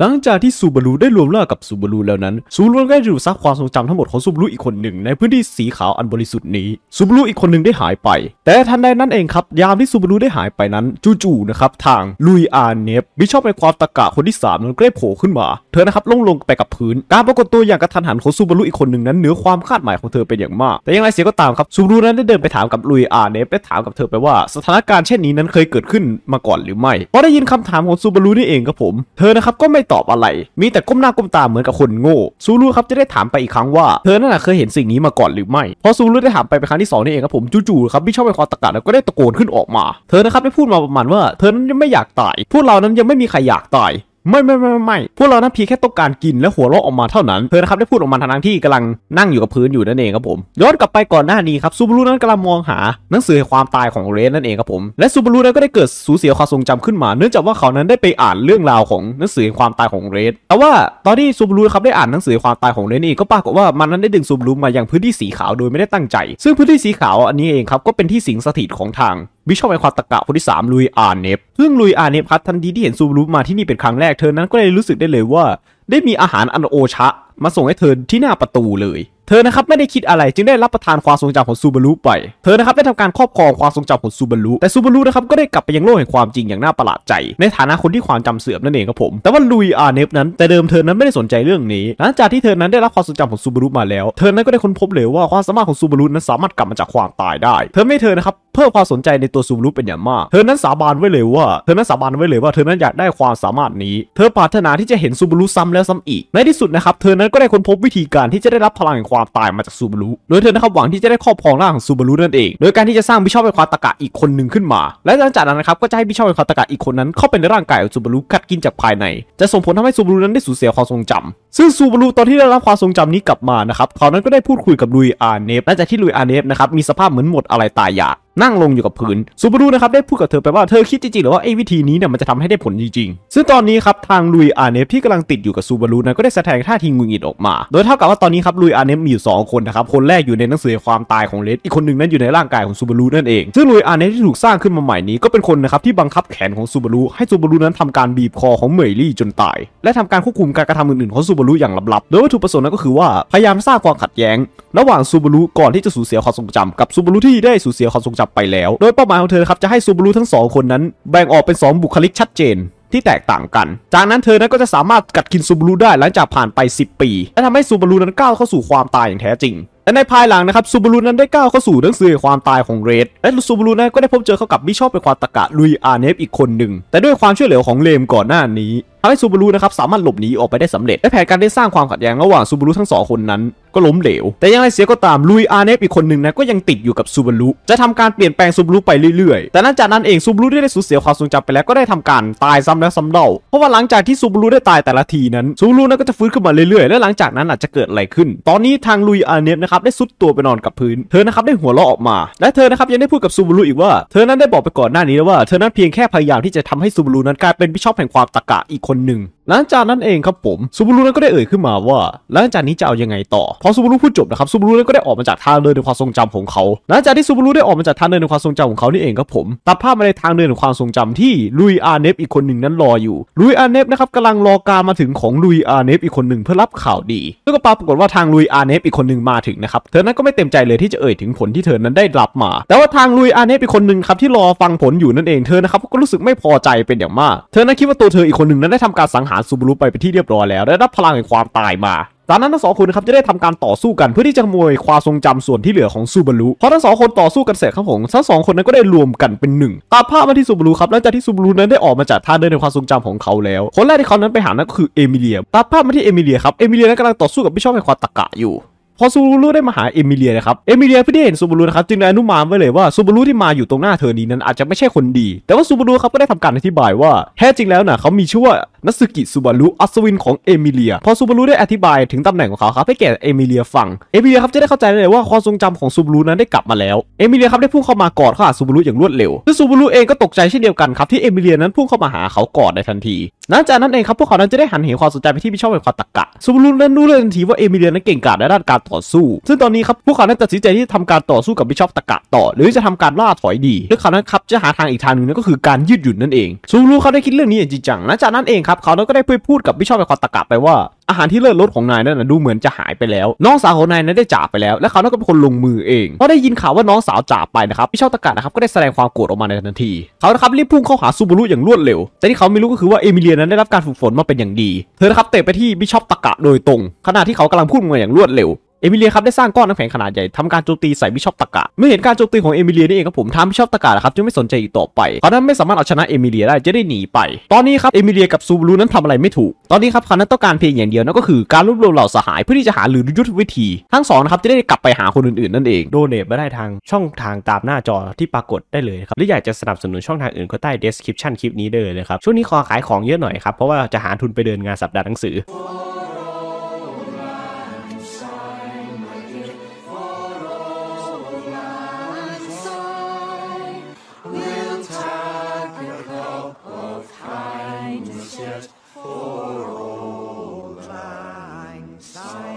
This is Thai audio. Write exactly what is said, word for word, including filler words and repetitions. หลังจากที่ซูบารุได้รวมร่างกับซูบารุแล้วนั้นซูบารุได้ดูดซับความทรงจำทั้งหมดของซูบารุอีกคนหนึ่งในพื้นที่สีขาวอันบริสุทธิ์นี้ซูบารุอีกคนหนึ่งได้หายไปแต่ทันใดนั้นเองครับยามที่ซูบารุได้หายไปนั้นจู่ๆนะครับทางลุยอาเนฟมิชอบในความตะกะคนที่สามนั้นได้โผล่ขึ้นมาเธอนะครับล่วงลงไปกับพื้นการปรากฏตัวอย่างกระทันหันของซูบารุอีกคนหนึ่งนั้นเหนือความคาดหมายของเธอเป็นอย่างมากแต่อย่างไรเสียก็ตามครับซูบารุนั้นได้เดินไปถามกับลุยอาเนฟและถามกับเธอไปว่าสถานการณ์เช่นนี้นั้นเคยเกิดขึ้นมาก่อนหรือไม่พอได้ยินคำถามของซูบารุนี่เองครับผมเธอนะครับก็ไม่ตอบอะไรมีแต่ก้มหน้าก้มตาเหมือนกับคนโง่ซูบารุครับจะได้ถามไปอีกครั้งว่าเธอนั่นเคยเห็นสิ่งนี้มาก่อนหรือไม่พอซูบารุได้ถามไปเป็นครั้งที่สองนี่เองครับผมจู่ๆครับมิชอบในความตะกะแล้วก็ได้ตะโกนขึ้นออกมาเธอนะครับได้พูดมาประมาณว่าเธอนั้นยังไม่อยากตายพวกเรานั้นยังไม่มีใครอยากตายไม่ไม่ไม่ไม่พวกเรานั้นเพียงแค่ต้องการกินและหัวเราะออกมาเท่านั้นเธอนะครับได้พูดออกมาทางที่กำลังนั่งอยู่กับพื้นอยู่นั่นเองครับผมย้อนกลับไปก่อนหน้านี้ครับซูบารุนั้นกำลังมองหาหนังสือความตายของเรนนั่นเองครับผมและซูบารุนั้นก็ได้เกิดสูญเสียความทรงจำขึ้นมาเนื่องจากว่าเขานั้นได้ไปอ่านเรื่องราวของหนังสือความตายของเรนแต่ว่าตอนที่ซูบารุครับได้อ่านหนังสือความตายของเรนนี่ก็ปรากฏว่ามันนั้นได้ดึงซูบารุมายังพื้นที่สีขาวโดยไม่ได้ตั้งใจซึ่งพื้นที่สีขาวอันนี้เองครับก็เป็นที่สิงสถิตของทางมิชอบในความตะกะคนที่สามลุยอาเนฟซึ่งลุยอาเนฟครับทันทีที่เห็นซูบารุมาที่นี่เป็นครั้งแรกเธอนั้นก็เลยรู้สึกได้เลยว่าได้มีอาหารอันโอชะมาส่งให้เธอที่หน้าประตูเลยเธอนะครับไม่ได้คิดอะไรจึงได้รับประทานความทรงจำของซูบารุไปเธอนะครับได้ทำการครอบครองความทรงจำของซูบารุแต่ซูบารุนะครับก็ได้กลับไปยังโลกแห่งความจริงอย่างน่าประหลาดใจในฐานะคนที่ความจำเสื่อมนั่นเองครับผมแต่ว่าลุยอาเนฟนั้นแต่เดิมเธอนั้นไม่ได้สนใจเรื่องนี้หลังจากที่เธอนั้นได้รับความทรงจำของซูบารุมาแล้วเธอนั้นก็ได้ค้นพบเลยว่าความสามารถของซูบารุนั้นสามารถกลับมาจากความตายได้เธอไม่เธอนะครับเพิ่มความสนใจในตัวซูบารุเป็นอย่างมากเธอนั้นสาบานไว้เลยว่าเธอนั้นสาบานไว้เลยว่าเธอนั้นอยากได้ความสามารถนี้เธอปรารถนาที่จะเห็นซูบารุซ้ำแล้วซ้ำอีกในที่สุดนะครับเธอนั้นก็ได้ค้นพบวิธีการที่จะได้รับพลังแห่งความตายมาจากซูบารุโดยเธอนะครับหวังที่จะได้ครอบครองร่างของซูบารุนั่นเองโดยการที่จะสร้างมิชอบเป็นความตะกะอีกคนหนึ่งขึ้นมาและหลังจากนั้นนะครับก็จะให้มิชอบเป็นความตะกะอีกคนนั้นเข้าไปในร่างกายของซูบารุกัดกินจากภายในจะส่งผลทำให้ซูบารุนั้นได้สูญเสียความทรงจำซึ่งซูบารุตอนที่ได้รับความทรงจำนี้กลับมานะครับเขานั้นก็ได้พูดคุยกับลุยอาเนฟหลังจากที่ลุยอาเนฟนะครับมีสภาพเหมือนหมดอะไรตายอยากนั่งลงอยู่กับพื้นซูบารุนะครับได้พูดกับเธอไปว่าเธอคิดจริงๆหรือว่าไอ้วิธีนี้เนี่ยมันจะทำให้ได้ผลจริงๆซึ่งตอนนี้ครับทางลุยอาเนฟที่กำลังติดอยู่กับซูบารุนั้นก็ได้แสดงท่าทีหงุดหงิดออกมาโดยเท่ากับว่าตอนนี้ครับลุยอาเนฟมีอยู่สองคนนะครับคนแรกอยู่ในหนังสือความตายของเรดอีกคนหนึ่งนั้นอยู่ในร่างกายของซูบารุนั่นเองซึ่งลุยอาเนฟที่ถูกสร้างขึ้นมาใหม่นี้ก็เป็นคนนะครับที่บังคับแขนของซูบารุให้ซูบารุนั้นทำการบีบคอของเมลี่จนตายและทำการควบคุมการกระทำอื่นๆของซูบารุอย่างลับๆโดยวัตถุประสงค์นั้นก็คือว่าพยายามสร้างความขัดแย้งระหว่างซูบารุก่อนที่จะสูญเสียความทรงจำกับซูบารุที่ได้สูญเสียความทรงจำไปแล้วโดยเป้าหมายของเธอครับจะให้ซูบารุทั้งสองคนนั้นแบ่งออกเป็นสองบุคลิกชัดเจนที่แตกต่างกันจากนั้นเธอนั้นก็จะสามารถกัดกินซูบารุได้หลังจากผ่านไปสิบปีและทำให้ซูบารุนั้นก้าวเข้าสู่ความตายอย่างแท้จริงและในภายหลังนะครับซูบารุนั้นได้ก้าวเข้าสู่หนังสือความตายของเรดและซูบารุนั้นก็ได้พบเจอเข้ากับมิชอบเป็นความตะกะลุยอาเนฟอีกคนหนึ่งแต่ด้วยความช่วยเหลือของเลมก่อนหน้านี้ทำให้ซูบารุนะครับสามารถหลบหนีออกไปได้สำเร็จและแผนการได้สร้างความขัดแย้งระหว่างซูบารุทั้งสองคนนั้นก็ล้มเหลวแต่ยังไงเสียก็ตามลุยอาเนฟอีกคนหนึ่งนะก็ยังติดอยู่กับซูบารุจะทำการเปลี่ยนแปลงซูบารุไปเรื่อยๆแต่หลังจากนั้นเองซูบารุได้สูญเสียความทรงจำไปแล้วก็ได้ทำการตายซ้ำแล้วซ้ำเล่าเพราะว่าหลังจากที่ซูบารุได้ตายแต่ละทีนั้นซูบารุนั้นก็จะฟื้นขึ้นมาเรื่อยๆและหลังจากนั้นอาจจะเกิดอะไรขึ้นตอนนี้ทางลุยอาเนฟนะครับได้ซุดตัวไปนอนกับพื้นเธอนะครับได้หัวเราะออกมาและเธอนะครับยังได้พูดกับซูบารุอีกว่าเธอนั้นได้บอกไปก่อนหน้านี้แล้วว่าเธอนั้นเพียงแค่พยายามที่จะทำให้ซูบารุนั้นกลายเป็นมิชอบแห่งความตะกะอีกคนหนึ่งหลังจากนั้นเองครับผมซูบารุนั้นก็ได้เอ่ยขึ้นมาว่าหลังจากนี้จะเอายังไงต่อพอซูบารุพูดจบนะครับซูบารุนั้นก็ได้ออกมาจากทางเดินในความทรงจำของเขาหลังจากที่ซูบารุได้ออกมาจากทางเดินในความทรงจำของเขานี่เองครับผมตัดภาพมาในทางเดินของความทรงจำที่ลุยอาเนฟอีกคนหนึ่งนั้นรออยู่ลุยอาเนฟนะครับกำลังรอการมาถึงของลุยอาเนฟอีกคนหนึ่งเพื่อรับข่าวดีแล้วก็ปรากฏว่าทางลุยอาเนฟอีกคนหนึ่งมาถึงนะครับเธอนั้นก็ไม่เต็มใจเลยที่จะเอ่ยถึงผลที่เธอนั้นได้รับมาแต่ว่าทางลุยอาเนฟอีกคนหนึ่งครับที่รอฟังผลอยู่นั่นเองเธอนะครับก็รู้สึกไม่พอใจเป็นอย่างมากเธอนั้นคิดว่าตัวเธออีกคนหนึ่งนั้นได้ทำการสังหารซูบารุไปเป็นที่เรียบร้อยแล้วได้รับพลังแห่งความตายมาจากนั้นทั้งสองคนนะครับจะได้ทำการต่อสู้กันเพื่อที่จะขโมยความทรงจำส่วนที่เหลือของซูบารุพอทั้งสองคนต่อสู้กันเสร็จครับผมทั้งสองคนนั้นก็ได้รวมกันเป็นหนึ่งตามภาพมาที่ซูบารุครับหลังจากที่ซูบารุนั้นได้ออกมาจากท่าเดินในความทรงจำของเขาแล้วคนแรกที่เขานั้นไปหานั่นก็คือเอมิเลียตามภาพมาที่เอมิเลียครับเอมิเลียนั้นกำลังต่อสู้กับมิชอบแห่งความตะกะอยู่พอซูบารุได้มาหาเอมิเลียนะครับเอมิเลียเพื่อที่เห็นซูบารุนะครับจึงได้อนุมานไว้เลยว่าซูบารุที่มาอยู่ตรงหน้าเธอนี้นั้นอาจจะไม่ใช่คนดีแต่ว่าซูบารุครับก็ได้ทำการอธิบายว่าแท้จริงแล้วนะเขามีชื่อว่านัสึกิซูบารุอัศวินของเอมิเลียพอซูบารุได้อธิบายถึงตำแหน่งของเขาครับให้แก่เอมิเลียฟังเอมิเลียครับจะได้เข้าใจเลยว่าความทรงจำของซูบารุนั้นได้กลับมาแล้วเอมิเลียครับได้พุ่งเข้ามากอดเข้าหาซูบารุอย่างรวดเร็วซึ่งซูบารุเองก็ตกใจเช่นเดียวกันครับที่เอมิเลียนั้นพุ่งเข้ามาหาเขากอดในทันทีหลังจากนั้นเองครับพวกเขานั้นจะได้หันเหความสนใจไปที่มิชอบเป็นความตะกะซูบารุนั้นรู้เลยทันทีว่าเอมิเลียนั้นเก่งกาจในด้านการต่อสู้ซึ่งตอนนี้ครับพวกเขานั้นตัดสินใจที่จะทำการต่อสู้กับมิชอบตะกะต่อหรือจะทำการล่าถอยดีด้วยเขานั้นครับจะหาทางอีกทางหนึ่งนั่นก็คือการยืดหยุ่นนั่นเองซูบารุเขาได้คิดเรื่องนี้อย่างจริงจังหลังจากนั้นเอง นะครับเขานั้นก็ได้พูดกับบิชอปในคอนตะกะไปว่าอาหารที่เลิศรสของนายนั่นนะดูเหมือนจะหายไปแล้วน้องสาวของนายนั้นได้จากไปแล้วและเขานั้นก็เป็นคนลงมือเองพอได้ยินข่าวว่าน้องสาวจากไปนะครับบิชอปตะกะนะครับก็ได้แสดงความโกรธออกมาในทันทีเขานะครับรีบพุ่งเข้าหาซูบารุอย่างรวดเร็วแต่ที่เขาไม่รู้ก็คือว่าเอมิเลียนั้นได้รับการฝึกฝนมาเป็นอย่างดีเธอนะครับเตะไปที่บิชอปตะกะโดยตรงขณะที่เขากำลังพูดมาอย่างรวดเร็วเอมิเลียครับได้สร้างก้อนน้ำแข็งขนาดใหญ่ทำการโจมตีใส่บิชอปตะกะเมื่อเห็นการโจมตีของเอมิเลียนี่เองครับผมทำบิชอปตะกะนะครับจึงไม่สนใจอีกต่อไปเขานั้นไม่สามารถเอาชนะเอมิเลียได้จะได้หนีไปตอนนี้ครับเอมิเลียกับซูบารุนั้นทำอะไรไม่ถูกตอนนี้ครับเขานั้นต้องการเพียงอย่างเดียวนั่นก็คือการรวบรวมเหล่าสหายเพื่อที่จะหาหรือยุทธวิธีทั้งสองนะครับจะได้กลับไปหาคนอื่นๆนั่นเองโดเนทมาได้ทางช่องทางตามหน้าจอที่ปรากฏได้เลยครับหรืออยากจะสนับสนุนช่องทางอื่นก็ใต้ description คลิปนี้เลยนะครับช่วงนี้ขอขายของเยอะหน่อยครับเพราะว่าจะหาทุนไปเดินงานสัปดาห์หนังสือFor old lang syne.